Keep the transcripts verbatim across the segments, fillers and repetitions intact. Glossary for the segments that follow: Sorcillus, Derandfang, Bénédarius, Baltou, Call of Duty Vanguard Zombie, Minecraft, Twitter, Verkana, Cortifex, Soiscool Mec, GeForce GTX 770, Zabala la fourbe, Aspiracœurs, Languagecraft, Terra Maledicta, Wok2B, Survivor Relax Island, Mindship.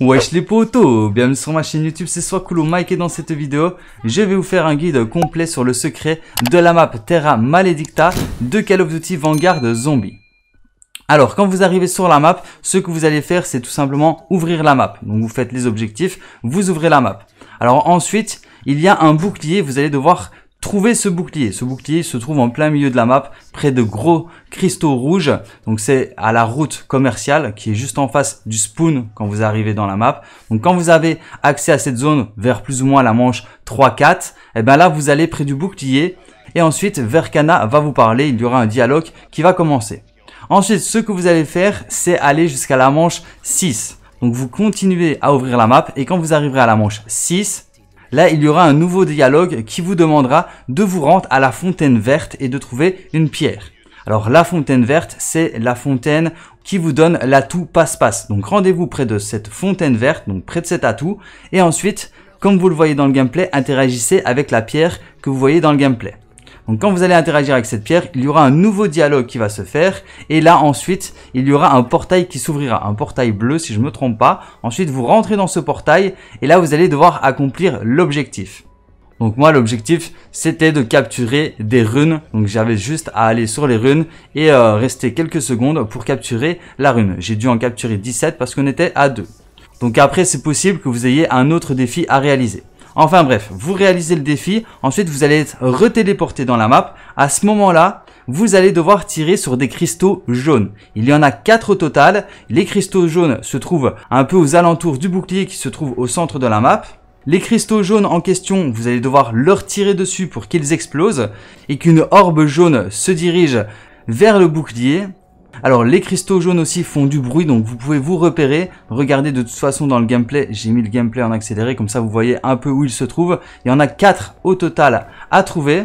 Wesh les potos, bienvenue sur ma chaîne YouTube, c'est Soiscool Mec et dans cette vidéo, je vais vous faire un guide complet sur le secret de la map Terra Maledicta de Call of Duty Vanguard Zombie. Alors quand vous arrivez sur la map, ce que vous allez faire c'est tout simplement ouvrir la map. Donc vous faites les objectifs, vous ouvrez la map. Alors ensuite, il y a un bouclier, vous allez devoir trouver ce bouclier. Ce bouclier se trouve en plein milieu de la map, près de gros cristaux rouges. Donc c'est à la route commerciale qui est juste en face du spawn quand vous arrivez dans la map. Donc quand vous avez accès à cette zone vers plus ou moins la manche trois quatre, et ben là vous allez près du bouclier et ensuite Verkana va vous parler, il y aura un dialogue qui va commencer. Ensuite, ce que vous allez faire, c'est aller jusqu'à la manche six. Donc vous continuez à ouvrir la map et quand vous arriverez à la manche six, là, il y aura un nouveau dialogue qui vous demandera de vous rendre à la fontaine verte et de trouver une pierre. Alors, la fontaine verte, c'est la fontaine qui vous donne l'atout passe-passe. Donc, rendez-vous près de cette fontaine verte, donc près de cet atout. Et ensuite, comme vous le voyez dans le gameplay, interagissez avec la pierre que vous voyez dans le gameplay. Donc, quand vous allez interagir avec cette pierre, il y aura un nouveau dialogue qui va se faire. Et là, ensuite, il y aura un portail qui s'ouvrira. Un portail bleu, si je ne me trompe pas. Ensuite, vous rentrez dans ce portail. Et là, vous allez devoir accomplir l'objectif. Donc, moi, l'objectif, c'était de capturer des runes. Donc, j'avais juste à aller sur les runes et euh, rester quelques secondes pour capturer la rune. J'ai dû en capturer dix-sept parce qu'on était à deux. Donc, après, c'est possible que vous ayez un autre défi à réaliser. Enfin bref, vous réalisez le défi, ensuite vous allez être retéléporté dans la map. À ce moment-là, vous allez devoir tirer sur des cristaux jaunes. Il y en a quatre au total. Les cristaux jaunes se trouvent un peu aux alentours du bouclier qui se trouve au centre de la map. Les cristaux jaunes en question, vous allez devoir leur tirer dessus pour qu'ils explosent et qu'une orbe jaune se dirige vers le bouclier. Alors les cristaux jaunes aussi font du bruit, donc vous pouvez vous repérer. Regardez de toute façon dans le gameplay, j'ai mis le gameplay en accéléré, comme ça vous voyez un peu où ils se trouvent. Il y en a quatre au total à trouver.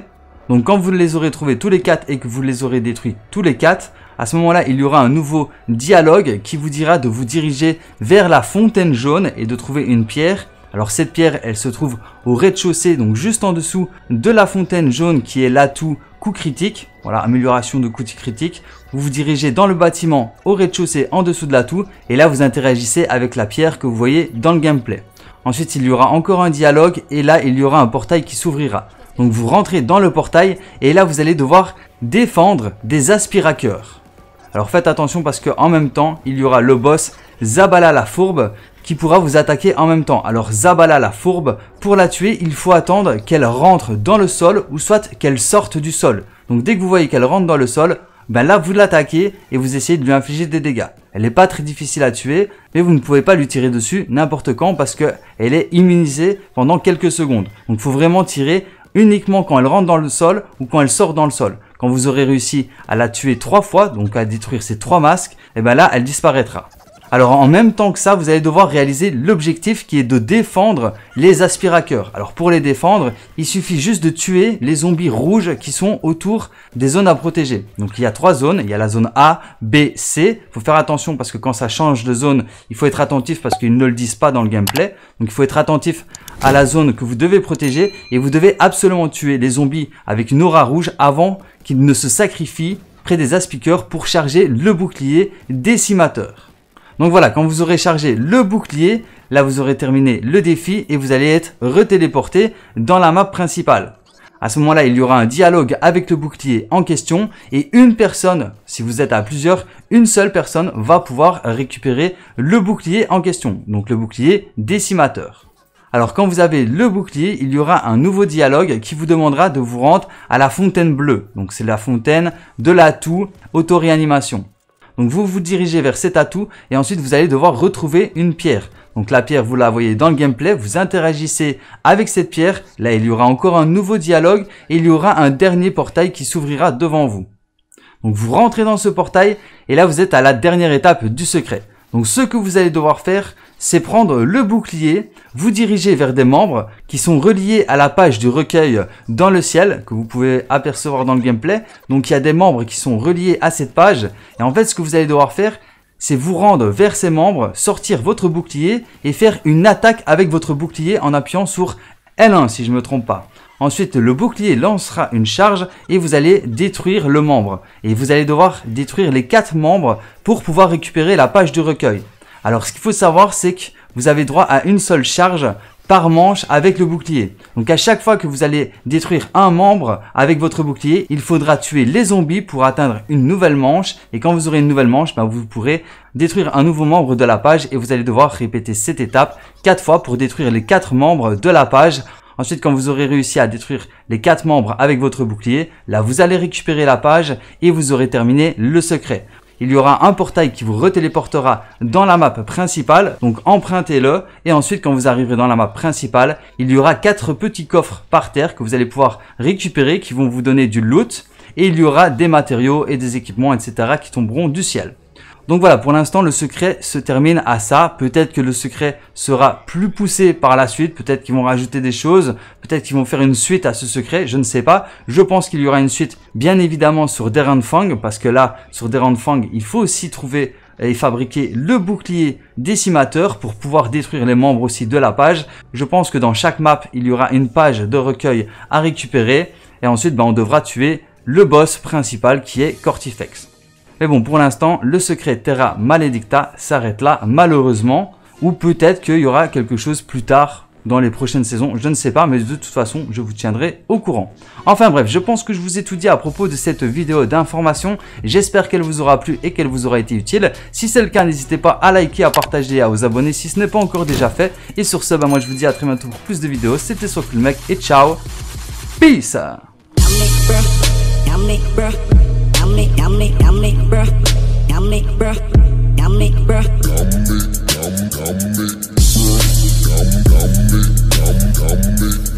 Donc quand vous les aurez trouvés tous les quatre et que vous les aurez détruits tous les quatre, à ce moment-là il y aura un nouveau dialogue qui vous dira de vous diriger vers la fontaine jaune et de trouver une pierre. Alors cette pierre, elle se trouve au rez-de-chaussée, donc juste en dessous de la fontaine jaune qui est l'atout coup critique. Voilà, amélioration de coup critique. Vous vous dirigez dans le bâtiment au rez-de-chaussée en dessous de l'atout et là vous interagissez avec la pierre que vous voyez dans le gameplay. Ensuite il y aura encore un dialogue et là il y aura un portail qui s'ouvrira. Donc vous rentrez dans le portail et là vous allez devoir défendre des aspiracœurs. Alors faites attention parce qu'en même temps il y aura le boss Zabala la fourbe qui pourra vous attaquer en même temps. Alors Zabala la fourbe, pour la tuer il faut attendre qu'elle rentre dans le sol ou soit qu'elle sorte du sol. Donc dès que vous voyez qu'elle rentre dans le sol, ben là vous l'attaquez et vous essayez de lui infliger des dégâts. Elle n'est pas très difficile à tuer mais vous ne pouvez pas lui tirer dessus n'importe quand parce qu'elle est immunisée pendant quelques secondes. Donc il faut vraiment tirer uniquement quand elle rentre dans le sol ou quand elle sort dans le sol. Quand vous aurez réussi à la tuer trois fois, donc à détruire ses trois masques, et ben là elle disparaîtra. Alors en même temps que ça, vous allez devoir réaliser l'objectif qui est de défendre les aspiracœurs. Alors pour les défendre, il suffit juste de tuer les zombies rouges qui sont autour des zones à protéger. Donc il y a trois zones, il y a la zone A, B, C. Il faut faire attention parce que quand ça change de zone, il faut être attentif parce qu'ils ne le disent pas dans le gameplay. Donc il faut être attentif à la zone que vous devez protéger et vous devez absolument tuer les zombies avec une aura rouge avant qu'ils ne se sacrifient près des aspiracœurs pour charger le bouclier décimateur. Donc voilà, quand vous aurez chargé le bouclier, là vous aurez terminé le défi et vous allez être retéléporté dans la map principale. À ce moment-là, il y aura un dialogue avec le bouclier en question et une personne, si vous êtes à plusieurs, une seule personne va pouvoir récupérer le bouclier en question, donc le bouclier décimateur. Alors quand vous avez le bouclier, il y aura un nouveau dialogue qui vous demandera de vous rendre à la fontaine bleue. Donc c'est la fontaine de l'atout auto-réanimation. Donc vous vous dirigez vers cet atout et ensuite vous allez devoir retrouver une pierre. Donc la pierre, vous la voyez dans le gameplay, vous interagissez avec cette pierre. Là, il y aura encore un nouveau dialogue et il y aura un dernier portail qui s'ouvrira devant vous. Donc vous rentrez dans ce portail et là vous êtes à la dernière étape du secret. Donc ce que vous allez devoir faire, c'est prendre le bouclier, vous diriger vers des membres qui sont reliés à la page du recueil dans le ciel que vous pouvez apercevoir dans le gameplay. Donc il y a des membres qui sont reliés à cette page et en fait ce que vous allez devoir faire, c'est vous rendre vers ces membres, sortir votre bouclier et faire une attaque avec votre bouclier en appuyant sur L un si je ne me trompe pas. Ensuite, le bouclier lancera une charge et vous allez détruire le membre. Et vous allez devoir détruire les quatre membres pour pouvoir récupérer la page du recueil. Alors, ce qu'il faut savoir, c'est que vous avez droit à une seule charge par manche avec le bouclier. Donc à chaque fois que vous allez détruire un membre avec votre bouclier, il faudra tuer les zombies pour atteindre une nouvelle manche. Et quand vous aurez une nouvelle manche, bah vous pourrez détruire un nouveau membre de la page. Et vous allez devoir répéter cette étape quatre fois pour détruire les quatre membres de la page. Ensuite, quand vous aurez réussi à détruire les quatre membres avec votre bouclier, là vous allez récupérer la page et vous aurez terminé le secret. Il y aura un portail qui vous retéléportera dans la map principale, donc empruntez-le. Et ensuite, quand vous arriverez dans la map principale, il y aura quatre petits coffres par terre que vous allez pouvoir récupérer, qui vont vous donner du loot. Et il y aura des matériaux et des équipements, et cetera qui tomberont du ciel. Donc voilà, pour l'instant, le secret se termine à ça. Peut-être que le secret sera plus poussé par la suite. Peut-être qu'ils vont rajouter des choses. Peut-être qu'ils vont faire une suite à ce secret. Je ne sais pas. Je pense qu'il y aura une suite, bien évidemment, sur Derandfang. Parce que là, sur Derandfang, il faut aussi trouver et fabriquer le bouclier décimateur pour pouvoir détruire les membres aussi de la page. Je pense que dans chaque map, il y aura une page de recueil à récupérer. Et ensuite, ben, on devra tuer le boss principal qui est Cortifex. Mais bon, pour l'instant, le secret Terra Maledicta s'arrête là, malheureusement. Ou peut-être qu'il y aura quelque chose plus tard dans les prochaines saisons, je ne sais pas, mais de toute façon, je vous tiendrai au courant. Enfin bref, je pense que je vous ai tout dit à propos de cette vidéo d'information. J'espère qu'elle vous aura plu et qu'elle vous aura été utile. Si c'est le cas, n'hésitez pas à liker, à partager et à vous abonner si ce n'est pas encore déjà fait. Et sur ce, bah, moi je vous dis à très bientôt pour plus de vidéos. C'était Soiscool Mec et ciao. Peace. I'm me, I'm me, I'm me, bruh. I'm me, bruh. I'm me, bruh. I'm me, I'm, I'm me, bruh. I'm, I'm me, I'm, I'm me, I'm, I'm me.